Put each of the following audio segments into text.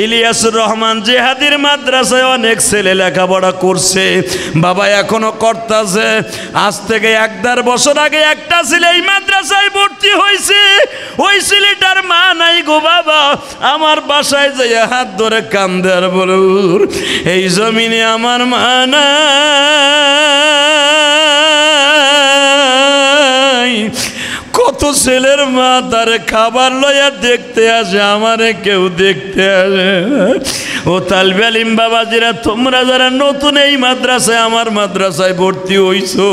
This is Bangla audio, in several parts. ইলিয়াসুর রহমান জিহাদির মাদ্রাসায় অনেক ছেলে লেখাপড়া করছে বাবা, এখনো করতেছে। আজ থেকে ১-১.5 বছর আগে একটা ছেলে এই মাদ্রাসায় ভর্তি হয়েছে, ওই ছেলেটার মা নাই গো বাবা। আমার বাসায় যাইয়া হাত ধরে কান্দে আর বলে, এই জমিনে আমার মা নাই, কত ছেলের মা তার খাবার লইয়া দেখতে আসে, আমারে কেউ দেখতে আসে। ও তালবে আলিম বাবাজিরা, তোমরা যারা নতুন এই মাদ্রাসায় আমার মাদ্রাসায় ভর্তি হইছো,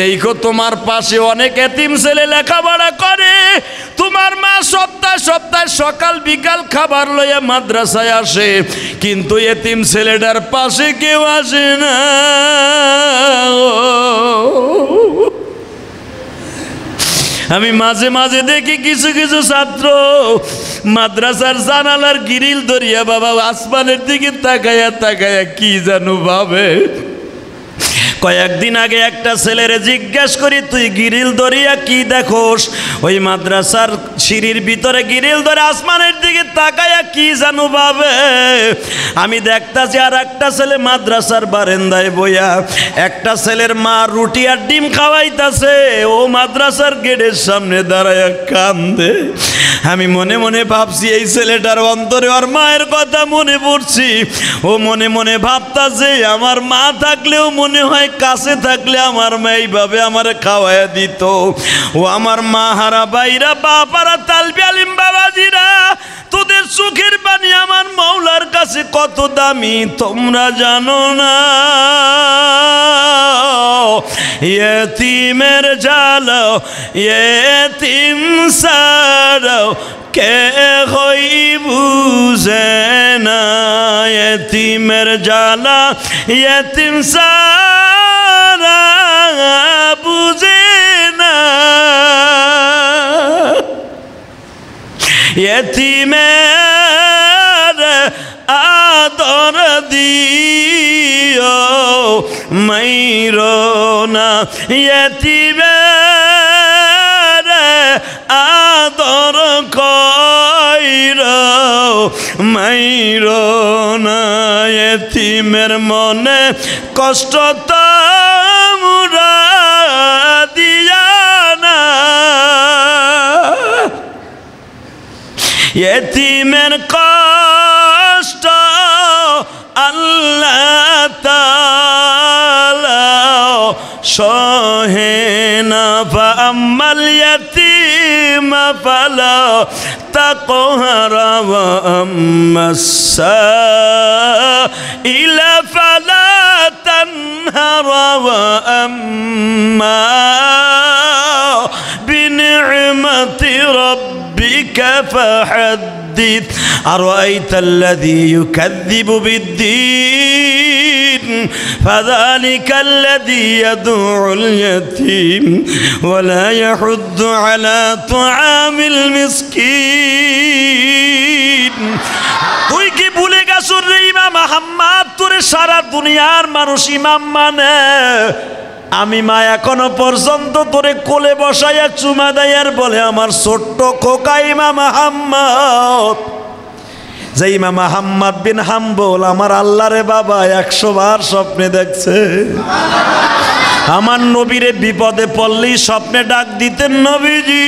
দেখো তোমার পাশে অনেক এতিম ছেলে লেখাপড়া করে, তোমার মা সপ্তাহে সপ্তাহে সকাল বিকাল খাবার লইয়া মাদ্রাসায় আসে, কিন্তু এতিম ছেলেটার পাশে কেউ আসে না। আমি মাঝে মাঝে দেখি কিছু কিছু ছাত্র মাদ্রাসার জানালার গিরিল ধরিয়া বাবা আসমানের দিকে তাকায়া তাকায়া কি জানো ভাবে। কয়েকদিন আগে একটা ছেলেরে জিজ্ঞেস করি, তুই গিরিল ধরিয়া কি দেখোস? ওই মাদ্রাসার সিঁড়ির ভিতরে গিরিল ধরে আসমানের দিকে তাকায়া কি জানো ভাবে। আমি দেখতাছি আর একটা ছেলে মাদ্রাসার বারান্দায় বইয়া একটা ছেলের মা রুটি আর ডিম খাওয়াইতাছে, ও মাদ্রাসার গেটের সামনে দাঁড়ায়া কান্দে। আমি মনে মনে ভাবছি এই ছেলেটার অন্তরে ওর মায়ের কথা মনে পড়ছি, ও মনে মনে ভাবতাছে আমার মা থাকলেও মনে হয় কাছে থাকলে আমার মা এইভাবে আমার খাওয়াইয়া দিত। ও আমার মা হারা ভাইরা, বাবারা, তালবে আলিম বাবাজিরা, তোদের চোখের পানি আমার মাওলার কাছে কত দামি তোমরা জানো না। ইয়েতিমের জালো ইয়েতিম সারো কে হই বুঝে না, ইয়েতিমের জালা ইয়েতিম সারা বুঝে না, ইয়েতিমের আদর দিও মাইরো না, ইয়েতিমের আদর কইরো মাইরো না, ইয়েতিমের মনে কষ্ট তোমরা দিয়া না, ইয়েতিমের কষ্ট আল্লাহ তাআলা সহে না, ফাআম্মাল ইয়তীম ফালা তাকহার, ওয়া আম্মাস সাঈল ফালা তানহার, ওয়া আম্মা বিনি'মাতি রাব্বিকা ফাহাদ, أرأيت الذي يكذب بالدين فذلك الذي يدعو اليتيم ولا يحض على طعام المسكين. তুই কি ভুলে গেছো রে ইমাম আহমদ? তোরে সারা দুনিয়ার মানুষ ইমাম মানে, আমি মা এখনো পর্যন্ত তোরে কোলে বসাইয়া চুমা দেয়ার বলে আমার ছোট্ট খোকা ইমাম আহমদ। যে ইমাম আহমদ বিন হাম্বল আমার আল্লাহরে বাবা 100 বার স্বপ্নে দেখছে। আমার নবীরে বিপদে পড়লেই স্বপ্নে ডাক দিতেন, নবীজি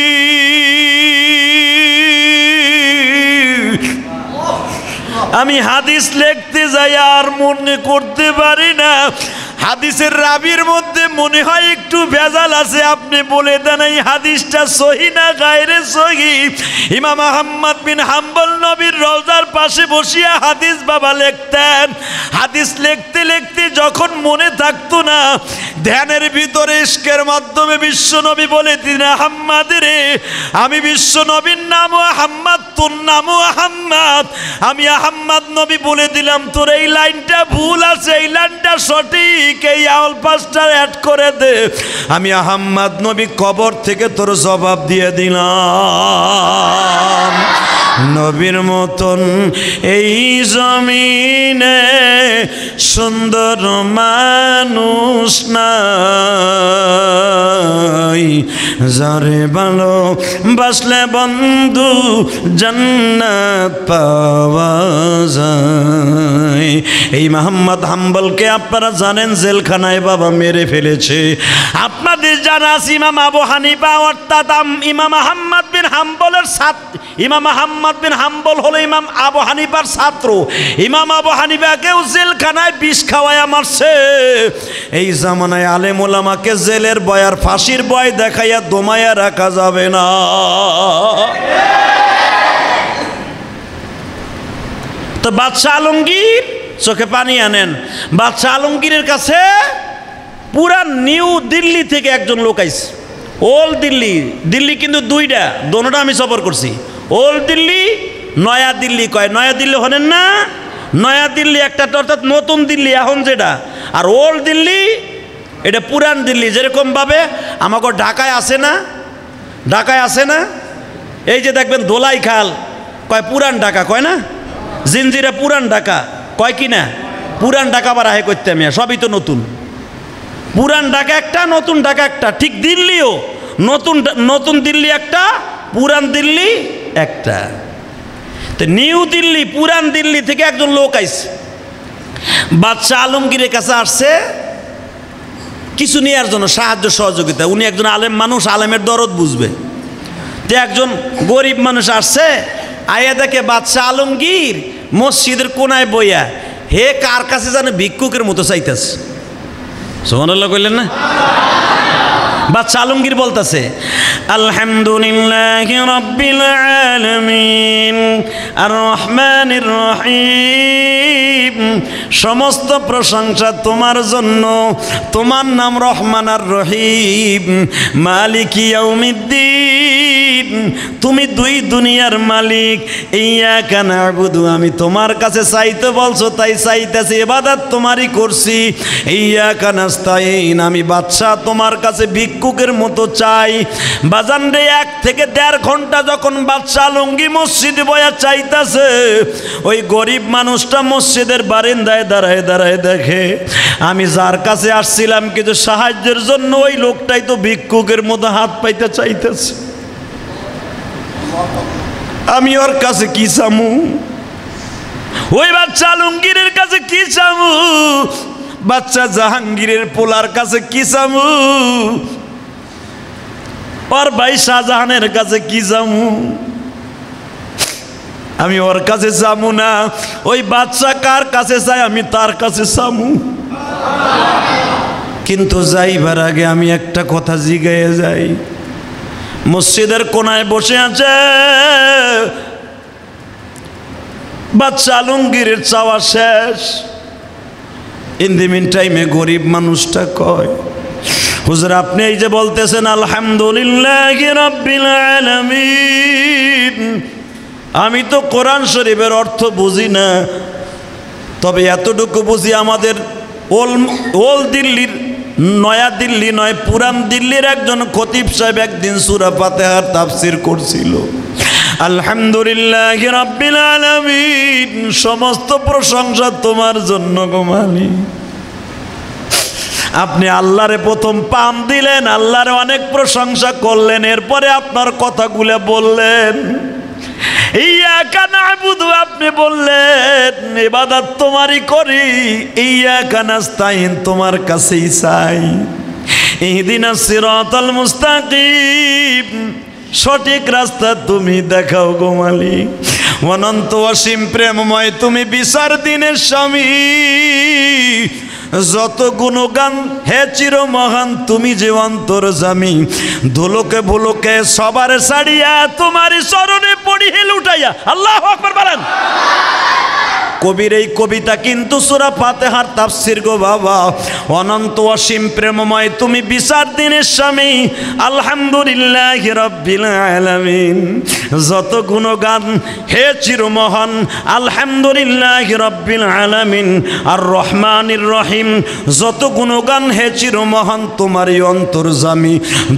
আমি হাদিস লিখতে যাই আর মনে করতে পারি না, হাদিসের রাবির মধ্যে মনে হয় একটু ভেজাল আছে, আপনি বলে দেন এই হাদিসটা সহি না গায়রে সহি। ইমাম আহমদ বিন হাম্বল নবীর রওজার পাশে বসিয়া হাদিস বাবা লিখতেন। হাদিস লিখতে লিখতে যখন মনে থাকতো না, ধ্যানের ভিতরে ইশকের মাধ্যমে বিশ্ব নবী বলে দিন, আহম্মদ রে, আমি বিশ্ব নবীর নামও আহম্মদ, তোর নামও আহম্মদ, আমি আহম্মদ নবী বলে দিলাম তোর এই লাইনটা ভুল আছে, এই লাইনটা সঠিক, এই আউল পাঁচটা অ্যাড করে দে। আমি আহম্মদ নবী কবর থেকে তোর জবাব দিয়ে দিলাম। নবীর মতন এই জমিনে সুন্দর মানুষ নাই, যারে ভালো বাসলে বন্ধু জান্নাত পাওয়া এই মোহাম্মদ হাম্বলকে আপনারা জানেন জেলখানায় বাবা মেরে ফেলেছে। আপনাদের জানা আছে ইমাম আবু হানিফা অর্থাৎ ইমাম আহমদ বিন হাম্বলের ছাত্র, ইমাম আহমদ বিন হাম্বল হলো ইমাম আবু হানিফার ছাত্র। ইমাম আবু হানিফাকেও জেলখানায় বিষ খাওয়ায় মারছে। এই জামানায় আলেম ওলামাকে জেলের বয় আর ফাঁসির বয় দেখাইয়া দমায়া রাখা যাবে না। তো বাদশাহ আলমগীর চোখে পানি আনেন। বাদশাহ আলমগীরের কাছে পুরা নিউ দিল্লি থেকে একজন লোক আইছে, ওল্ড দিল্লি। দিল্লি কিন্তু দুইটা, দোনোটা আমি সফর করছি। ওল্ড দিল্লি নয়া দিল্লি কয়, নয়া দিল্লি হলেন না, নয়া দিল্লি একটা অর্থাৎ নতুন দিল্লি এখন যেটা, আর ওল্ড দিল্লি এটা পুরান দিল্লি। যেরকমভাবে আমাকে ঢাকায় আসে না, ঢাকায় আসে না, এই যে দেখবেন ধোলাই খাল কয় পুরান ঢাকা কয় না, জিঞ্জিরা পুরান ঢাকা কয় কি না, পুরান ঢাকা আবার আহে করতে আমি সবই তো নতুন। পুরান ঢাকা একটা, নতুন ঢাকা একটা। ঠিক দিল্লিও নতুন, নতুন দিল্লি একটা, পুরান দিল্লি একটা। তো নিউ দিল্লি পুরান দিল্লি থেকে একজন লোক আইছে, বাদশাহ আলমগীরের কাছে আসছে কিছু নেওয়ার জন্য, সাহায্য সহযোগিতা। উনি একজন আলেম মানুষ, আলেমের দরদ বুঝবে। তো একজন গরিব মানুষ আসছে, আয়া দেখে বাদশাহ আলমগীর মসজিদের কোনায় বইয়া হে কার কাছে যেন ভিক্ষুকের মতো চাইতেছে। সুবহানাল্লাহ কইলেন না? বাদশাহ আলমগীর বলতেছে আলহামদুলিল্লাহি রাব্বিল আলামিন আর রহমানির রহিম, সমস্ত প্রশংসা তোমার জন্য, তোমার নাম রহমান আর রহিম, মালিকি ইয়াউমিদ্দিন, তুমি দুই দুনিয়ার মালিক, ইয়াকা না'বুদু, আমি তোমার কাছে চাইতে বলছো তাই চাইতেছি, ইবাদত তোমারই করছি, ইয়াকা নাস্তাইন, আমি বাদশা তোমার কাছে ভিক্ষুকের মতো চাই। বাজান রে, এক থেকে দেড় ঘন্টা যখন বাদশা আলমগীর মসজিদে বয়া চাইতেছে, ওই গরিব মানুষটা মসজিদের বারান্দায় দাঁড়ায় দাঁড়ায় দেখে আমি যার কাছে আসছিলাম কিছু সাহায্যের জন্য, ওই লোকটাই তো ভিক্ষুকের মতো হাত পাইতে চাইতেছে, আমি ওর কাছে কি চামু, ওই বাদশা আলমগীরের কাছে কি চামু, বাচ্চা জাহাঙ্গীরের পোলার কাছে কি চামু, আর ভাই শাহজাহানের কাছে কি চামু, আমি ওর কাছে চামু না, ওই বাচ্চা কার কাছে চাই আমি তার কাছে চামু। কিন্তু যাইবার আগে আমি একটা কথা জিগাইয়া যাই, মসজিদের কোনায় বসে আছে বাচ্চা আলমগীরের চাওয়া শেষ। ইন দি মিন টাইমে গরিব মানুষটা কয় হুজুর আপনি এই যে বলতেছেন আলহামদুলিল্লাহি রাব্বিল আলামিন, আমি তো কোরআন শরীফের অর্থ বুঝি না, তবে এতটুকু বুঝি আমাদের ওল দিল্লির, নয়া দিল্লি নয় পুরান দিল্লির একজন খতিব সাহেব একদিন সূরা ফাতিহার তাফসির করছিল। আলহামদুলিল্লাহি রাব্বিল আলামিন, সমস্ত প্রশংসা তোমার জন্য গো মালিক। আপনি আল্লাহরে প্রথম পাম দিলেন, আল্লাহরে অনেক প্রশংসা করলেন, এরপরে আপনার কথাগুলো বললেন, ইয়াকা না'বুদু আপনি বললেন ইবাদত তোমারই করি, ইয়াকা নাস্তাইন তোমার কাছেই চাই, ইহদিনাস সিরাতাল মুস্তাকিম, সঠিক রাস্তা তুমি দেখাও গো মালিক, অনন্ত অসীম প্রেমময় তুমি বিচার দিনের স্বামী, যত গুণগান হে চির মহান তুমি যে অন্তর জামি, ধুলোকে ভুলোকে সবার সাড়িয়া তোমারই চরণে পড়ি হেল উঠাইয়া। আল্লাহু আকবার বলেন। কবির এই কবিতা কিন্তু সূরা ফাতিহার তাফসীর গো বাবা। অনন্ত অসীম প্রেমময় তুমি বিচার দিনের স্বামী, আলহামদুলিল্লাহি রাব্বিল আলামিন, যত গুণগান হে চিরমহান, আলহামদুলিল্লাহি রাব্বিল আলামিন আর রহমানির রহিম, যত গুণগান হে চিরমহান তোমারই অন্তর্জামী,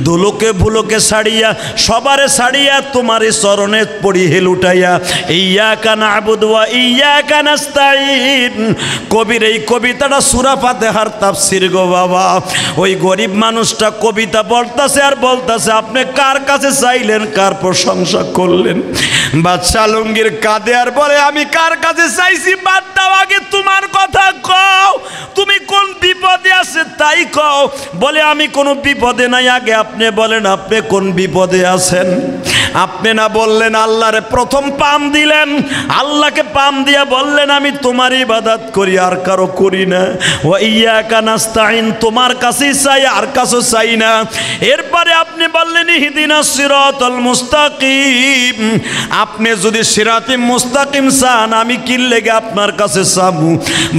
দুলোকে ভুলোকে ছাড়িয়া সবারে ছাড়িয়া তোমারই চরণে পড়ি হেলুটাইয়া, ইয়াকা না'বুদু ওয়া ইয়াকা নাস্তাইন কবির এই কবিতাটা সূরা ফাতিহার তাফসীর গো বাবা। ওই গরিব মানুষটা কবিতা পড়তাছে আর বলতাছে আপনি কার কাছে চাইলেন, কার প্রশংসা করলেন? বাদশা আলমগীর কাঁদে আর বলে আমি কার কাছে চাইছি বাদ দাও, আগে তোমার কথা কও, তুমি কোন বিপদে আছে তাই কও। বলে আমি কোনো বিপদে নাই, আগে আপনি বলেন আপনি কোন বিপদে আছেন। আপনি না বললেন আল্লাহরে প্রথম পাম দিলেন, আল্লাহকে পাম দিয়া বললেন আমি তোমার ইবাদত করি আর কারো করি না, ওয়া ইয়াকা নাস্তাইন তোমার কাছেই চাই আর কাছে চাই না। এরপরে আপনি বললেন ইহদিনাস সিরাতাল মুস্তাকিম, আপনি যদি সিরাতে মুস্তাকিম চান আমি কি লেগে আপনার কাছে চামু।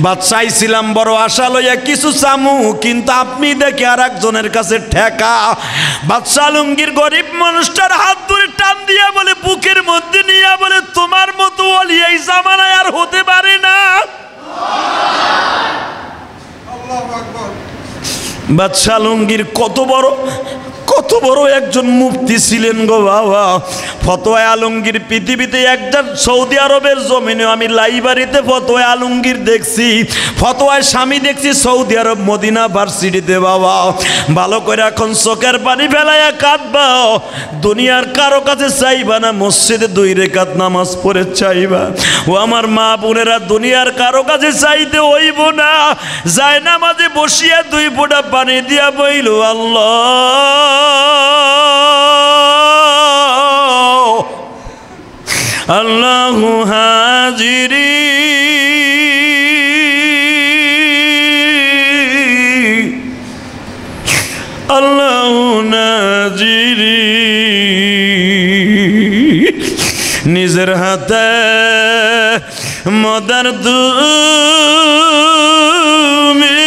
বাদশাইছিলাম বড় আশা লইয়া কিছু চামু, কিন্তু আপনি দেখে আর একজনের কাছে ঠেকা। বাদশা আলমগীর গরিব মানুষটার হাত ধরে টান দিয়া বলে বুকের মধ্যে নিয়ে বলে তোমার মতো ওলি এই জামানায় আর হতে পারে না। আল্লাহু আকবার। বাদশা আলমগীর কত বড় একজন মুফতি ছিলেন গো বাবা। ফতোয়া আলমগীর পৃথিবীতে একজন, সৌদি আরবের জমিনে আমি লাইব্রেরিতে ফতোয়া আলমগীর দেখছি, ফতোয়ায় স্বামী দেখছি সৌদি আরব মদিনা ভার্সিটিতে বাবা। ভালো করে এখন চোখের পানি ফেলাইয়া কাঁদবাও, দুনিয়ার কারো কাছে চাইবা না, মসজিদে দুই রেকাত নামাজ পড়ে চাইবা। ও আমার মা বোনেরা, দুনিয়ার কারো কাছে চাইতে হইব না, যায় না মাঝে বসিয়া দুই ফোঁটা পানি দিয়া বইল আল্লাহু হাজিরি আল্লাহু নাজিরি। নিজের হাতে মদার তুমি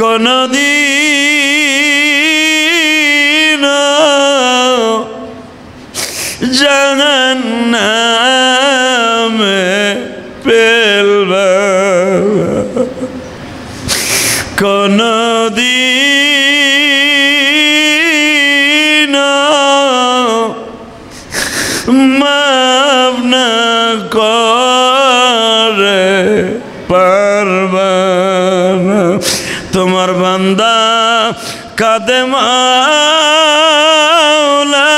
কোনদিন জাহান্নামে ফেলবা, কোনদিন মাফ না করে পারবা। তোমার বান্দা কাঁদে মাওলা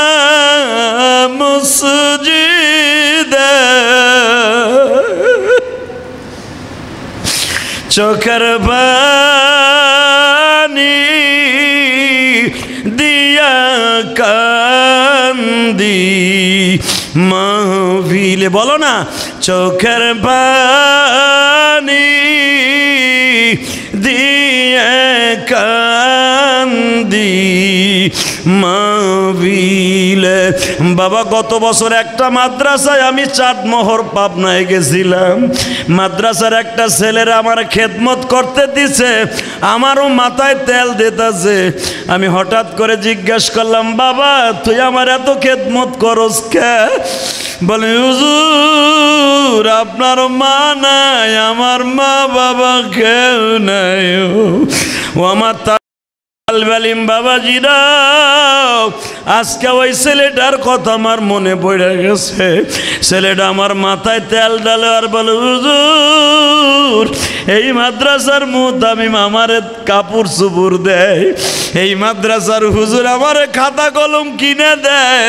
মুসজিদে, চোখের পানি দিয়া কান্দি মাহফিলে, বলো না চোখের পানি দিয়ে কান্দি মাহফিলে। বাবা গত বছর একটা মাদ্রাসায় আমি চাটমোহর পাবনায় গেছিলাম, মাদ্রাসার একটা ছেলের আমার খেদমত করতে দিছে, আমারও মাথায় তেল দিতেছে। আমি হঠাৎ করে জিজ্ঞাসা করলাম বাবা তুই আমার এত খেদমত করস কে? বলে হুজুর আপনার মা নাই, আমার মা বাবা কেউ নাই, ও আমার আলবালিম বাবাজিরা। আজকে ওই ছেলেটার কথা আমার মনে পড়ে গেছে, ছেলেটা আমার মাথায় তেল ডালে আর বলে হুজুর এই মাদ্রাসার মুতামিম আমারে কাপড় চুপড় দেয়, এই মাদ্রাসার হুজুর আমারে খাতা কলম কিনে দেয়,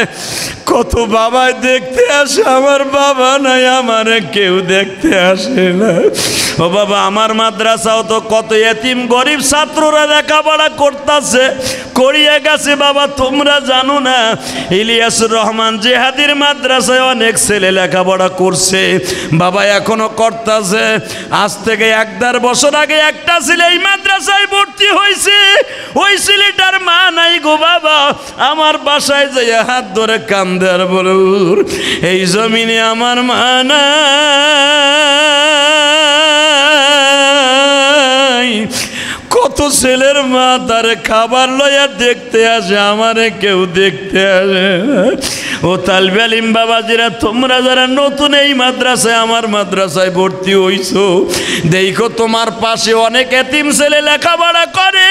কত বাবাই দেখতে আসে, আমার বাবা নাই, আমারে কেউ দেখতে আসে না। ও বাবা আমার মাদ্রাসাও তো কত এতিম গরিব ছাত্ররা লেখাপড়া করতেছে, করিয়ে গেছে বাবা, তোমরা জানো না ইলিয়াসুর রহমান জিহাদির মাদ্রাসায় অনেক ছেলে লেখাপড়া করছে বাবা, এখনো করতেছে। আজ থেকে এক দেড় বছর আগে একটা ছেলে এই মাদ্রাসায় ভর্তি হয়েছে, ওই ছেলেটার মা নাই গো বাবা। আমার বাসায় যে হাত ধরে কান্দে আর বলে এই জমিনে আমার মা নাই, কত ছেলের মা তার খাবার লয়া দেখতে আসে, আমারে কেউ দেখতে আসে। ও তালবে আলিম বাবাজিরা, তোমরা যারা নতুন এই মাদ্রাসায় আমার মাদ্রাসায় ভর্তি হইছো, দেখো তোমার পাশে অনেক এতিম ছেলে লেখাপড়া করে।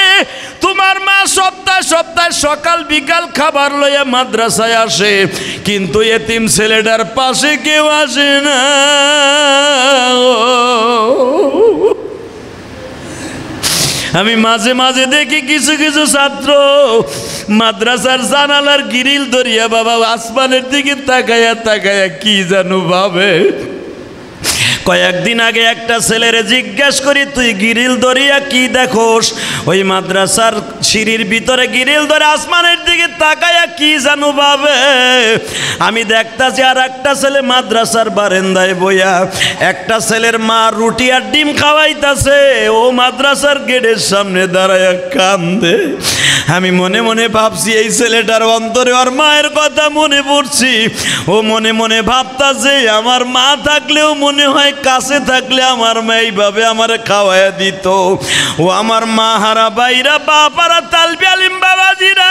তোমার মা সপ্তাহে সপ্তাহে সকাল বিকাল খাবার লয়া মাদ্রাসায় আসে, কিন্তু এতিম ছেলেটার পাশে কেউ আসে না। আমি মাঝে মাঝে দেখি কিছু কিছু ছাত্র মাদ্রাসার জানালার গিরিল ধরিয়া বাবা আসমানের দিকে তাকায়া তাকায়া কি জানো ভাবে। কয়েকদিন আগে একটা ছেলেরে জিজ্ঞাসা করি, তুই গিরিল ধরিয়া কি দেখোস? ওই মাদ্রাসার সিঁড়ির ভিতরে গিরিল ধরে আসমানের দিকে তাকায়া কি জানো ভাবে। আমি দেখতাছি আর একটা ছেলে মাদ্রাসার বারান্দায় বইয়া একটা ছেলের মা রুটি আর ডিম খাওয়াইতাছে, ও মাদ্রাসার গেটের সামনে দাঁড়ায়া কান্দে। আমি মনে মনে ভাবছি এই ছেলেটার অন্তরে ওর মায়ের কথা মনে পড়ছি। ও মনে মনে ভাবতাছে আমার মা থাকলেও মনে হয় কাছে থাকলে আমার মা এইভাবে আমার খাওয়াইয়া দিত। ও আমার মা হারা ভাইরা বাপারা তালবে আলিম বাবাজিরা,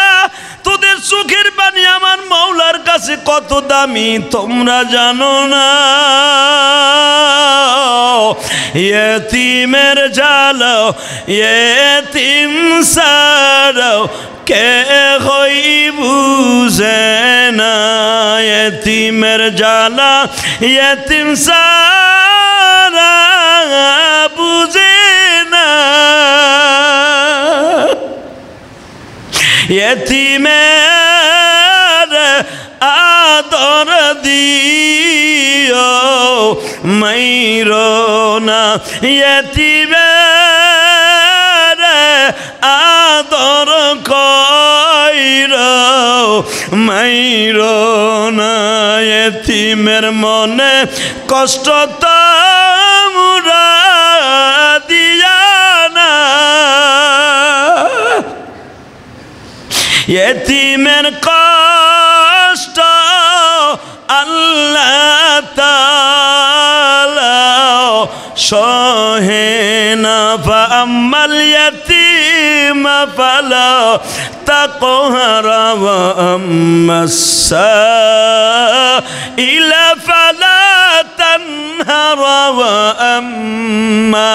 তোদের চোখের পানি আমার মাওলার কাছে কত দামি তোমরা জানো না। ইয়েতিমের জালো ইয়েতিম সারো কে হই বুঝে না, ইয়েতিমের জালা ইয়েতিম সারা বুঝে না, ইয়েতিমের আদর দিও মাইরো না, ইয়েতিমের আদর কইরো মাইরো না, ইয়েতিমের মনে কষ্ট তোমরা দিয়া না, ইয়েতিমের কষ্ট আল্লাহ তাআলা সহে না, ফাআম্মাল ইয়াতীম ফালা তাকহার ওয়া আম্মাস সাইলা ফালা তানহার ওয়া আম্মা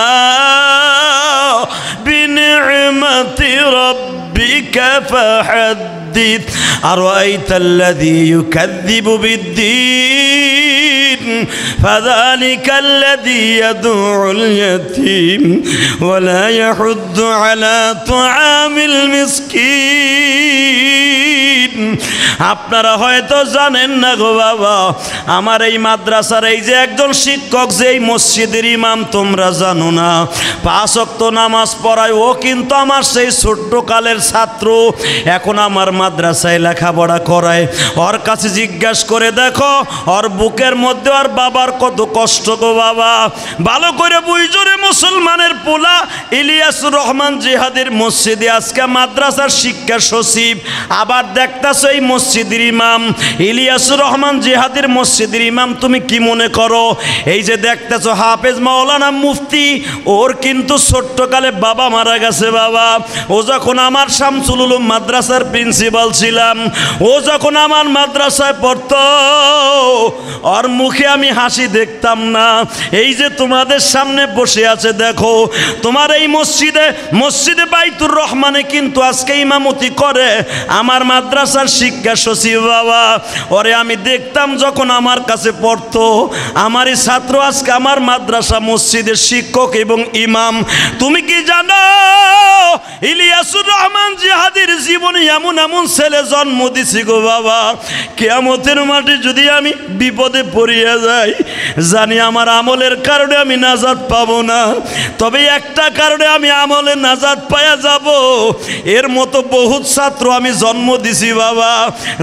বিনি'মাতি রাব্বিকা ফাহাদ্দিথ। أرأيت الذي يكذب بالدين فذلك الذي يدعو اليتيم ولا يحض على طعام المسكين. আপনারা হয়তো জানেন না গো বাবা, আমার এই মাদ্রাসার এই যে একজন শিক্ষক, যে এই মসজিদের ইমাম, তোমরা জানো না, পাঁচ ওয়াক্ত নামাজ পড়ায়। ও কিন্তু আমার সেই ছোট্টকালের ছাত্র, এখন আমার মাদ্রাসায় লেখাপড়া করায়। ওর কাছে জিজ্ঞাসা করে দেখো ওর বুকের মধ্যে ওর বাবার কত কষ্ট গো বাবা। ভালো করে বুঝজোরে মুসলমানের পোলা ইলিয়াসুর রহমান জিহাদির মসজিদে আজকে মাদ্রাসার শিক্ষা সচিব, আবার দেখতাছো এই মসজিদের ইমাম ইলিয়াসুর রহমান জিহাদির মসজিদের ইমাম। তুমি কি মনে করো এই যে দেখতেছো হাফেজ মাওলানা মুফতি, ওর কিন্তু ছোট্টকালে বাবা মারা গেছে বাবা। ও যখন আমার শামসুল উলুম মাদ্রাসার প্রিন্সিপাল ছিলাম, ও যখন আমার মাদ্রাসায় পড়ত, ওর মুখে আমি হাসি দেখতাম না। এই যে তোমাদের সামনে বসে আছে দেখো, তোমার এই মসজিদে বাইতুর রহমানে কিন্তু আজকে ইমামতি করে আমার মাদ্রাসার শিক্ষা সচিব বাবা। ওরে আমি দেখতাম যখন আমার কাছে পড়তো, আমারই ছাত্র আজকে আমার মাদ্রাসা মসজিদের শিক্ষক এবং ইমাম। তুমি কি জানো ইলিয়াসুর রহমান জিহাদির জীবনে এমন এমন ছেলে জন্ম দিছি গো বাবা, কিয়ামতের মাঠে যদি আমি বিপদে পড়িয়া যাই, জানি আমার আমলের কারণে আমি নাজাত পাবো না, তবে একটা কারণে আমি আমলে নাজাত পাওয়া যাব। এর মতো বহুত ছাত্র আমি জন্ম দিছি बाबा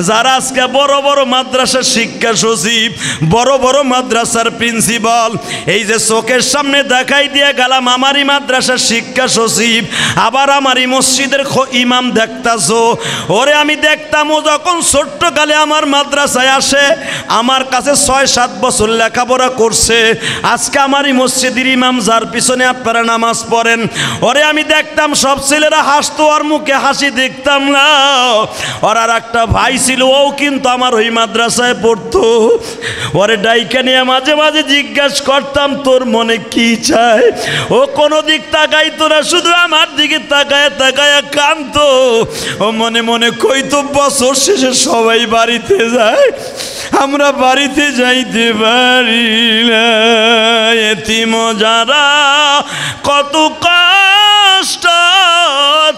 যারা আজকে বড় বড় মাদ্রাসার শিক্ষা সচিব বড় বড় মাদ্রাসার প্রিন্সিপাল এই যে চোখের সামনে দেখাই দিয়ে গেলাম আমারই মাদ্রাসার শিক্ষা সচিব আবার আমারই মসজিদের ইমাম দেখতাছো ওরে আমি দেখতাম ও যখন ছোট্ট কালে আমার মাদ্রাসায় আসে আমার কাছে ৬-৭ বছর লেখাপড়া করছে আজকে আমারই মসজিদের ইমাম যার পিছনে আপনারা নামাজ পড়েন ওরে আমি দেখতাম সব ছেলেরা হাসতো আর মুখে হাসি দেখতাম না ওর আর একটা ভাই ছিল ও কিন্তু আমার ওই মাদ্রাসায় পড়তো ওরে ডাইকে নিয়ে মাঝে মাঝে জিজ্ঞাসা করতাম তোর মনে কি চায় ও কোনো দিক তাকাইতো না শুধু আমার দিকে তাকায় তাকায় কাঁদতো ও মনে মনে কইতো বছর শেষে সবাই বাড়িতে যায় আমরা বাড়িতে যাইতে পারি না এতিম যারা কত কষ্ট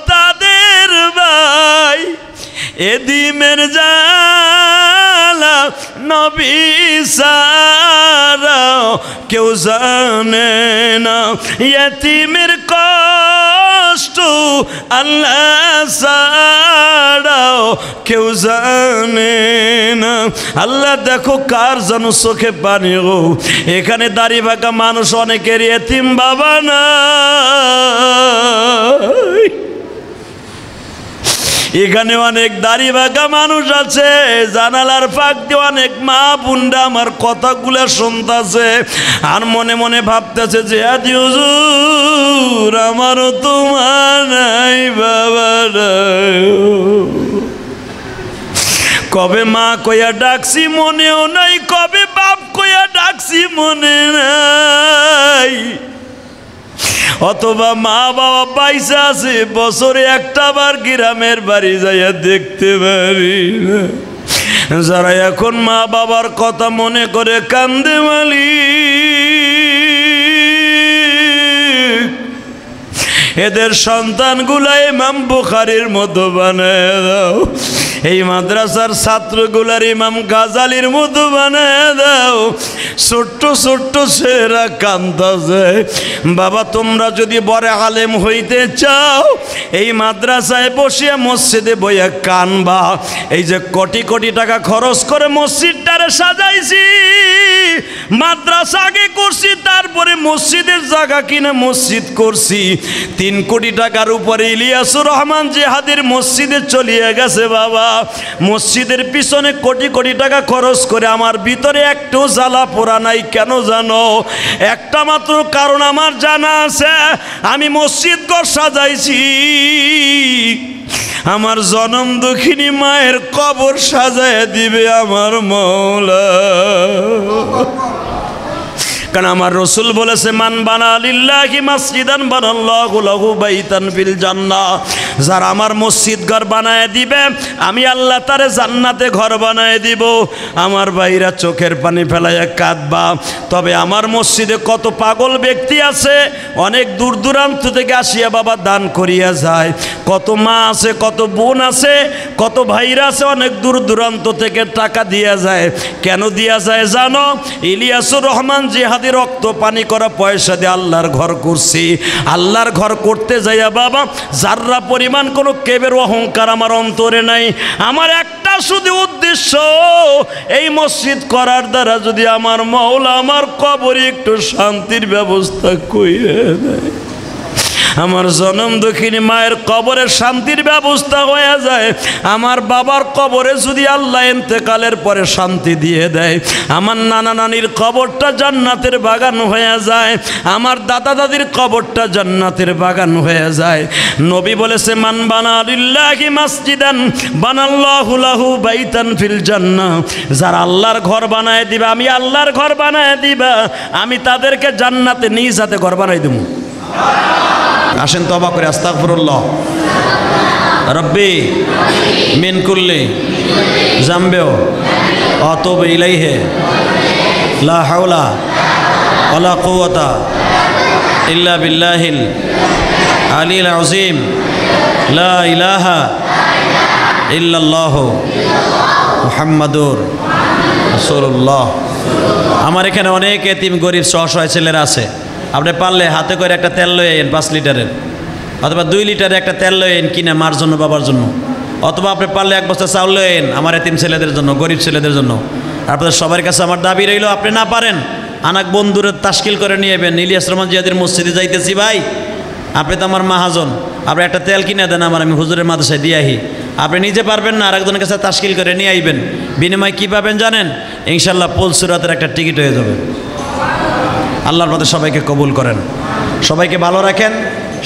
তাদের ভাই এদিমের জালা নবী সারা কেউ জানে না এতিমের কষ্ট আল্লাহ সারা কেউ জানে না আল্লাহ দেখো কার যেন চোখে পানি গো এখানে দাড়ি ভাগা মানুষ অনেকের এতিম বাবা না এখানে অনেক দাড়ি বাঁকা মানুষ আছে জানালার ফাঁক দিয়ে অনেক মা বুন্ডা আমার কথাগুলো শুনতেছে আর মনে মনে ভাবতেছে যে জিহাদি হুজুর আমারও তোমার নাই বাবা কবে মা কইয়া ডাকছি মনেও নাই কবে বাপ কইয়া ডাকছি মনে নাই অথবা মা বাবা পয়সা আছে বছরে একটা বার গ্রামের বাড়ি যাইয়া দেখতে পারি না যারা এখন মা বাবার কথা মনে করে কান্দে মালিক এদের সন্তানগুলা ইমাম বুখারীর মতো বানায় দাও এই মাদ্রাসার ছাত্রগুলার ইমাম গাজালির মতো বানায় দাও ছোট্ট ছোট্ট ছেলেরা কান্দাছে বাবা তোমরা যদি বড় আলেম হইতে চাও এই মাদ্রাসায় বসিয়া মসজিদে বইয়া কানবা এই যে কোটি কোটি টাকা খরচ করে মসজিদটারে সাজাইছি মাদ্রাসা আগে করছি তারপরে মসজিদের জায়গা কিনে মসজিদ করছি ৩ কোটি টাকার উপরে ইলিয়াসুর রহমান জিহাদির মসজিদে চলিয়ে গেছে বাবা মসজিদের পিছনে কোটি কোটি টাকা খরচ করে আমার ভিতরে একটু জ্বালা পোড়া নাই কেন জানো একটা মাত্র কারণ আমার জানা আছে আমি মসজিদ ঘর সাজাইছি আমার জনম দুঃখিনী মায়ের কবর সাজায় দিবে আমার মওলা কারণ আমার রসুল বলেছে মান বানা লিল্লাহি মসজিদান বানাল্লাহু লাহু বাইতান ফিল জান্নাহ যারা আমার মসজিদ ঘর বানায় দিবে আমি আল্লাহ তারে জান্নাতে ঘর বানায় দিব আমার ভাইরা চোখের পানি ফেলাইয়া কাঁদবা তবে আমার মসজিদে কত পাগল ব্যক্তি আছে অনেক দূর দূরান্ত থেকে আসিয়া বাবা দান করিয়া যায় কত মা আছে কত বোন আছে কত ভাইরা আছে অনেক দূর দূরান্ত থেকে টাকা দিয়া যায় কেন দিয়া যায় জানো ইলিয়াসুর রহমান জিহাদি রক্ত পানি করা পয়সা দিয়ে আল্লাহর ঘর করছি আল্লাহর ঘর করতে যাইয়া বাবা যারা পরিমাণ কোনো কেবের অহংকার আমার অন্তরে নাই আমার একটা শুধু উদ্দেশ্য এই মসজিদ করার দ্বারা যদি আমার মওলা আমার কবরে একটু শান্তির ব্যবস্থা কইরা দেয় আমার জনম দুঃখিনী মায়ের কবরে শান্তির ব্যবস্থা হয়ে যায় আমার বাবার কবরে যদি আল্লাহ ইন্তেকালের পরে শান্তি দিয়ে দেয় আমার নানা নানির কবরটা জান্নাতের বাগান হয়ে যায় আমার দাদা দাদির কবরটা জান্নাতের বাগান হয়ে যায় নবী বলেছে মান বানা লিল্লাহি মসজিদান বানাল্লাহু লাহু বাইতান ফিল জান্নাহ যারা আল্লাহর ঘর বানায় দিবা আমি আল্লাহর ঘর বানায় দিবা আমি তাদেরকে জান্নাতে নিজ হাতে ঘর বানাই দেবো আসেন তওবা করে আস্তাগফিরুল্লাহ রব্বি মিন কুল্লি জামবি ওয়া তুব ইলাইহি লা হাওলা ওয়ালা কুওয়াতা ইল্লা বিল্লাহিল আলিল আযীম লা ইলাহা ইল্লাল্লাহ মুহাম্মাদুর রাসূলুল্লাহ আমার এখানে অনেক এতিম গরিব অসহায় ছেলেরা আছে আপনি পারলে হাতে করে একটা তেল লয়ে এন ৫ লিটারের অথবা ২ লিটারের একটা তেল লয়ে এন কিনা মার জন্য বাবার জন্য অথবা আপনি পারলে এক বস্তা চাউল নেন আমার এতিম ছেলেদের জন্য, গরিব ছেলেদের জন্য। আপনাদের সবার কাছে আমার দাবি রইল, আপনি না পারেন আনাক বন্ধুরে তাশকিল করে নিয়ে যাবেন, ইলিয়াস রহমান জিহাদির মসজিদে যাইতেছি ভাই, আপনি তো আমার মাহাজন, আপনি একটা তেল কিনে দেন আমার, আমি হুজুরের মাদ্রাসায় দিয়ে আহি। আপনি নিজে পারবেন না, আরেকজনের কাছে তাশকিল করে নিয়ে আইবেন, বিনিময় কী পাবেন জানেন? ইনশাল্লাহ পুলসুরাতের একটা টিকিট হয়ে যাবে। আল্লাহর মধ্যে সবাইকে কবুল করেন, সবাইকে ভালো রাখেন,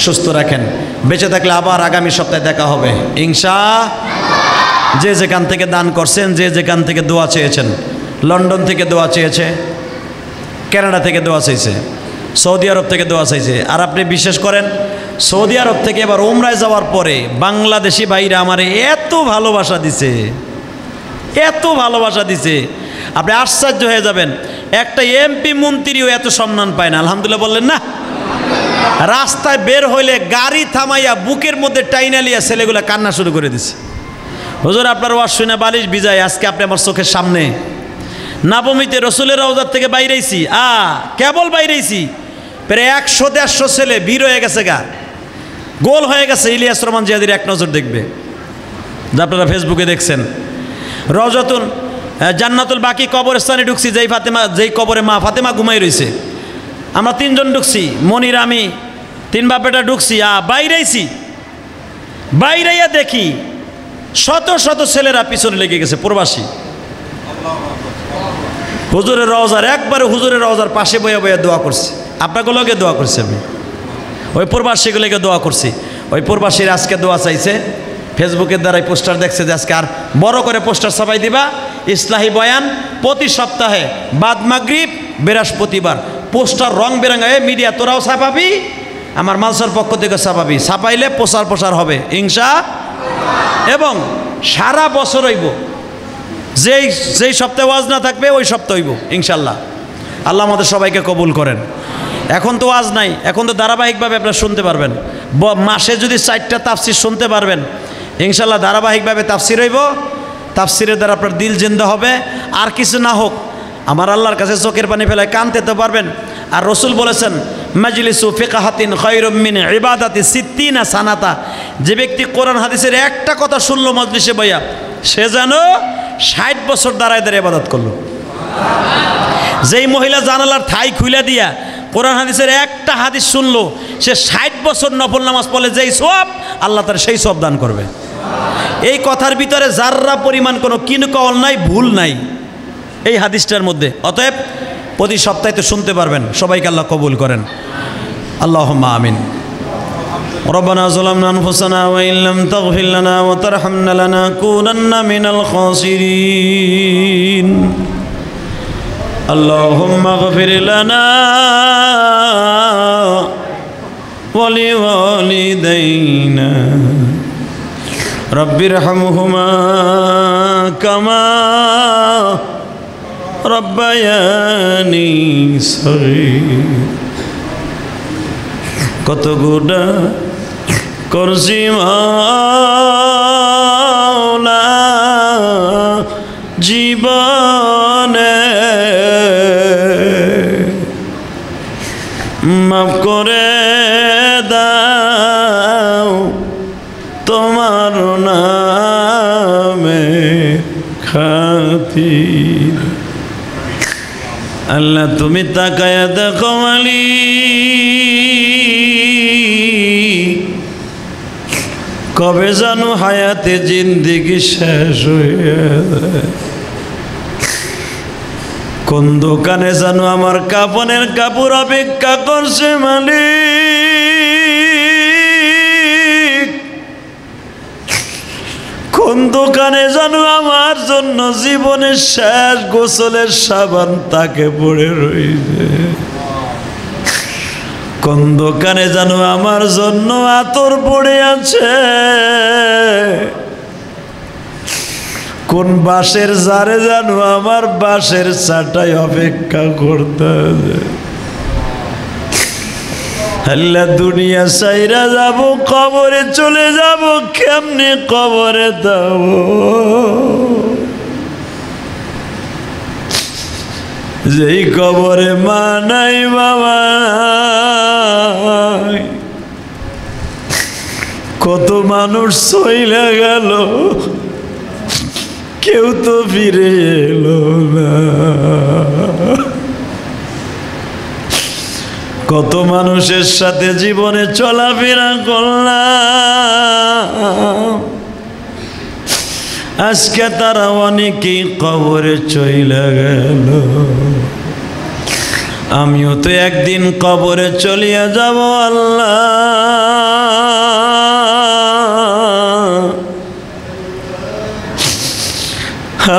সুস্থ রাখেন। বেঁচে থাকলে আবার আগামী সপ্তাহে দেখা হবে ইনশাআল্লাহ। যে যেখান থেকে দান করছেন, যে যেখান থেকে দোয়া চেয়েছেন, লন্ডন থেকে দোয়া চেয়েছে, কানাডা থেকে দোয়া চেয়েছে, সৌদি আরব থেকে দোয়া চাইছে। আর আপনি বিশ্বাস করেন, সৌদি আরব থেকে এবার ওমরায় যাওয়ার পরে বাংলাদেশি ভাইরা আমারে এত ভালোবাসা দিছে, এত ভালোবাসা দিছে, আপনি আশ্চর্য হয়ে যাবেন। একটা এমপি মন্ত্রীও এত সম্মান পায় না। আলহামদুলিল্লাহ বললেন না? রাস্তায় বের হইলে গাড়ি থামাইয়া বুকের মধ্যে টাইনালিয়া ছেলেগুলা কান্না শুরু করে দিছে, হুজুর আপনার ওয়াজ শুনে বালিশ ভিজায়, আজকে আপনি আমার চোখের সামনে। নাবমিতে রসুলের রওজা থেকে বাইরেছি, কেবল বাইরেছি, প্রায় 100-150 ছেলে ভিড় হয়ে গেছে, গা গোল হয়ে গেছে ইলিয়াস রহমান জিহাদির এক নজর দেখবে, যা আপনারা ফেসবুকে দেখছেন। রওজাতুল জান্নাতুল বাকি কবরস্থানে ঢুকছি, যেই কবরে মা ফাতেমা ঘুমাই রয়েছে, আমরা তিনজন ঢুকছি, মনির আমি তিন বাপেটা ঢুকছি। বাইরেছি, বাইরাইয়া দেখি শত শত ছেলেরা পিছনে লেগে গেছে প্রবাসী, হুজুরের রওজার একবারে হুজুরের রওজার পাশে বইয়া বইয়া দোয়া করছি। আপনাগুলোকে দোয়া করছি, আমি ওই প্রবাসীগুলোকে দোয়া করছি। ওই প্রবাসীর আজকে দোয়া চাইছে, ফেসবুকের দ্বারাই পোস্টার দেখছে যে আজকে আর বড় করে পোস্টার ছাপাই দিবা, ইসলাহি বয়ান প্রতি সপ্তাহে বাদ মাগরিব বৃহস্পতিবার, পোস্টার রং বেরঙায় মিডিয়া তোরাও ছাপাবি, আমার মালসার পক্ষ থেকে ছাপাবি, ছাপাইলে প্রচার প্রসার হবে ইনশাআল্লাহ, এবং সারা বছর হইব, যেই সপ্তাহে ওয়াজ না থাকবে ওই সপ্তাহ হইব ইনশাল্লাহ। আল্লাহ আমাদের সবাইকে কবুল করেন। এখন তো ওয়াজ নাই, এখন তো ধারাবাহিকভাবে আপনারা শুনতে পারবেন, মাসে যদি 4টা তাফসির শুনতে পারবেন ইনশাল্লাহ, ধারাবাহিকভাবে তাফসির হইব। তাফসিরের দ্বারা আপনার দিল জিন্দা হবে। আর কিছু না হোক, আমার আল্লাহর কাছে চোখের পানি ফেলায় কানতে তো পারবেন। আর রসুল বলেছেন, মাজলিসু ফিকাহাতিন খায়রুম মিন ইবাদাতি 60 সানাতা, যে ব্যক্তি কোরআন হাদিসের একটা কথা শুনল মজলিসে বইয়া, সে যেন 60 বছর দাঁড়ায় দাঁড়িয়ে ইবাদত করলো। যেই মহিলা জানালার ঠাই খুইলা দিয়া কোরআন হাদিসের একটা হাদিস শুনলো, সে 60 বছর নফল নামাজ পড়লে যেই সওয়াব, আল্লাহ তার সেই সওয়াব দান করবে। এই কথার ভিতরে যাররা পরিমাণ কোনো কিনকল নাই, ভুল নাই এই হাদিসটার মধ্যে। অতএব প্রতি সপ্তাহে তো শুনতে পারবেন। সবাইকে আল্লাহ কবুল করেন, আল্লাহুম্মা আমিন। ربنا ظلمنا أنفسنا وإن لم تغفر لنا وترحمنا لنكونن من الخاسرين اللهم اغفر لنا ولوالدينا رب ارحمهما كما ربياني صغير কত গুণা করছি মাওলা জীবনে, মাফ করে দাও তোমার নামে খাতির। আল্লাহ তুমি তাকায়া দেখো আলী, কবে জানো হায়াতে জিন্দিগি শেষ হয়ে যায়, কোন দোকানে জানো আমার কাপনের কাপড় অপেক্ষা করছে মালিক, কোন দোকানে জানো আমার জন্য জীবনের শেষ গোসলের সাবান তাকে পড়ে রইবে, কোন দোকানে জানো আমার জন্য আতর পড়ে আছে, কোন বাঁশের জারে জানো আমার বাঁশের চাটাই অপেক্ষা করতে হবে। আল্লাহ দুনিয়া সাইরা যাব, কবরে চলে যাব, কেমনে কবরে যাব যেই কবরে মা নাই বাবা, কত মানুষ চইলা গেল কেউ তো ফিরে এলো না, কত মানুষের সাথে জীবনে চলাফেরা করলাম, আজকে তারা অনেকেই কবরে চইলা গেল। আমিও তো একদিন কবরে চলিয়া যাব আল্লাহ,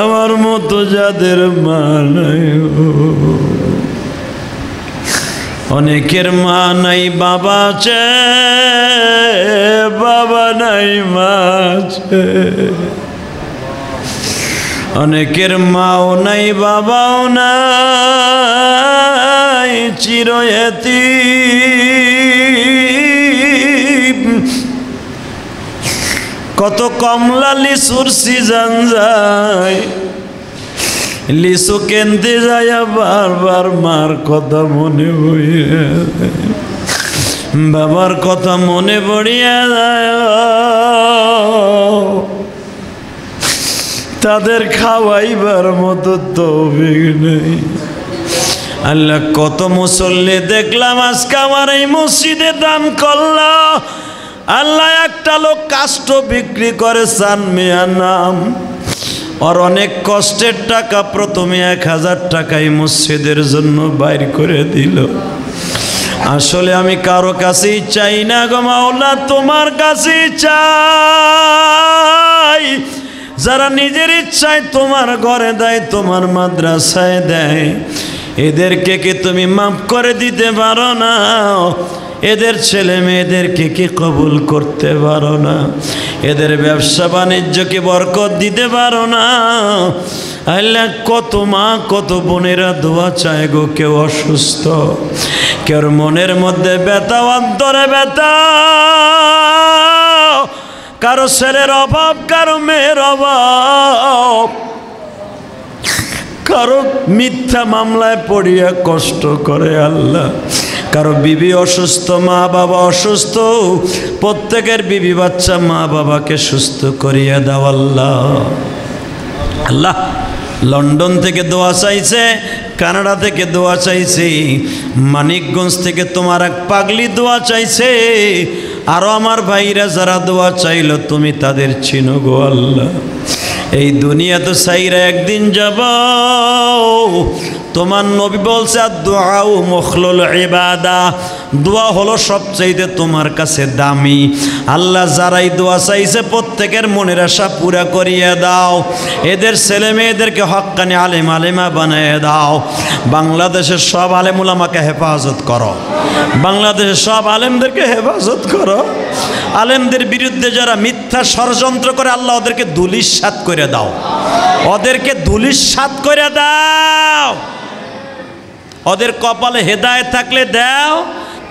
আমার মতো যাদের মানায়, অনেকের মা নাই বাবা আছে, বাবা নাই মা আছে, অনেকের মাও নাই বাবাও নাই, চিরয়তীব। কত কমলা লিচুর সিজন যায়, লিচু কেন্দ্রে যায় বারবার মার কথা মনে পড়িয়া যায়, বাবার কথা মনে পড়িয়া যায়, তাদের খাওয়াইবার মতো তৌফিক নেই। আল্লাহ কত মুসল্লি দেখলাম আজকে আমার এই মসজিদে দান করলো, আল্লাহ একটা লোক কাষ্ঠ বিক্রি করে সান মিয়া নাম, আর অনেক কষ্টের টাকা প্রথমে 1000 টাকায় মসজিদের জন্য বাইর করে দিল। আসলে আমি কারো কাছেই চাই না গো মাওলা, তোমার কাছেই চাই, যারা নিজের ইচ্ছায় তোমার ঘরে দেয়, তোমার মাদ্রাসায় দেয়, এদেরকে কি তুমি মাফ করে দিতে পারো না? এদের ছেলে মেয়েদেরকে কি কবুল করতে পারো না? এদের ব্যবসা বাণিজ্যকে বরকত দিতে পারো না? আল্লাহ কত মা কত বোনেরা দোয়া চায় গো, কেউ অসুস্থ, কেউ মনের মধ্যে ব্যথা, অন্তরে ব্যথা, কারো ছেলের অভাব, কারো মেয়ের অভাব, কারো মিথ্যা মামলায় পড়িয়া কষ্ট করে আল্লাহ, কারো বিবি অসুস্থ, মা বাবা অসুস্থ, প্রত্যেকের বিবি বাচ্চা মা বাবাকে সুস্থ করিয়া দাও আল্লাহ। আল্লাহ লন্ডন থেকে দোয়া চাইছে, কানাডা থেকে দোয়া চাইছে, মানিকগঞ্জ থেকে তোমার এক পাগলি দোয়া চাইছে, আরও আমার ভাইরা যারা দোয়া চাইল তুমি তাদের চিনো গো আল্লাহ। এই দুনিয়া তো সাইরা একদিন যাব, তোমার নবী বলছে দোয়া ও মুখলুল ইবাদা, দোয়া হলো সবচাইতে তোমার কাছে দামি। আল্লাহ যারাই দোয়া চাইছে প্রত্যেকের মনের আশা পুরা করিয়ে দাও, এদের ছেলে মেয়েদেরকে হক্কানি আলেম আলেমা বানিয়ে দাও। বাংলাদেশের সব আলেম উলামাকে হেফাজত করো, বাংলাদেশের সব আলেমদেরকে হেফাজত করো, আলেমদের বিরুদ্ধে যারা মিথ্যা ষড়যন্ত্র করে আল্লাহ ওদেরকে ধূলিস্যাৎ করে দাও, ওদেরকে ধূলিস্যাৎ করে দাও, ওদের কপালে হেদায়েত থাকলে দাও,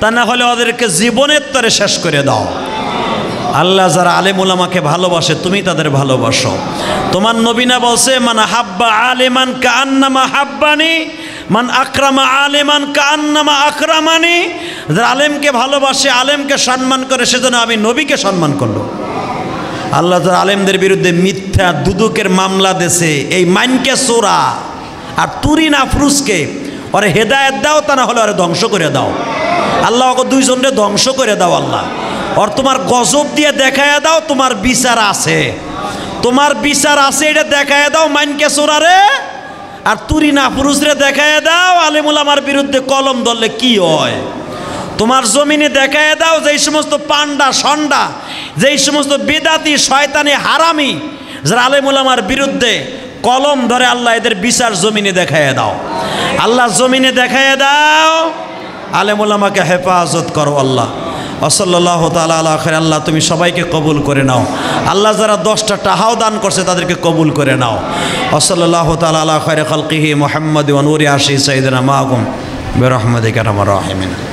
তা না হলে ওদেরকে জীবনের তরে শেষ করে দাও। আল্লাহ যারা আলেম উলামাকে ভালোবাসে তুমি তাদের ভালোবাসো। তোমার নবী না বলছে মান হাব্বা আলেমান কান্নামা হাব্বানি, মান আকরামা আলেমান কান্নামা আকরামানি, যারা আলেমকে ভালোবাসে আলেমকে সম্মান করে সেজন্য আমি নবীকে সম্মান করলো। আল্লাহ যারা আলেমদের বিরুদ্ধে মিথ্যা দুদকের মামলা দেছে, এই মাইনকে সোরা আর তুরিন আফরুজকে ওরে হেদায়েত দাও, তা না হলে ওরে ধ্বংস করে দাও আল্লাহ, ওকে দুইজনকে ধ্বংস করে দাও আল্লাহ। আর তোমার গজব দিয়ে দেখায়া দাও তোমার বিচার আছে, তোমার বিচার আছে এটা দেখায়া দাও মাইনকে সোরারে আর তুরিনা পুরুষরে দেখায়া দাও। আলেমুল আমার বিরুদ্ধে কলম ধরলে কি হয় তোমার জমিনে দেখায় দাও, যেই সমস্ত পান্ডা সন্ডা, যেই সমস্ত বেদাতি শয়তানি হারামি যারা আলেমুল আমার বিরুদ্ধে কলম ধরে আল্লাহ এদের বিচার জমিনে দেখায় দাও আল্লাহ, জমিনে দেখায় দাও। আলেমুল আমাকে হেফাজত করো আল্লাহ। সাল্লাল্লাহু তাআলা আলা খাইর, আল্লাহ তুমি সবাইকে কবুল করে নাও। আল্লাহ যারা 10টা টাকাও দান করছে তাদেরকে কবুল করে নাও। সাল্লাল্লাহু তাআলা আলা খাইর খালকিহি মুহাম্মদ ওয়া নূরি আরশি সাইয়্যিদিনা মাকুম বিরহমাতিকা আরহামার রাহিমিন।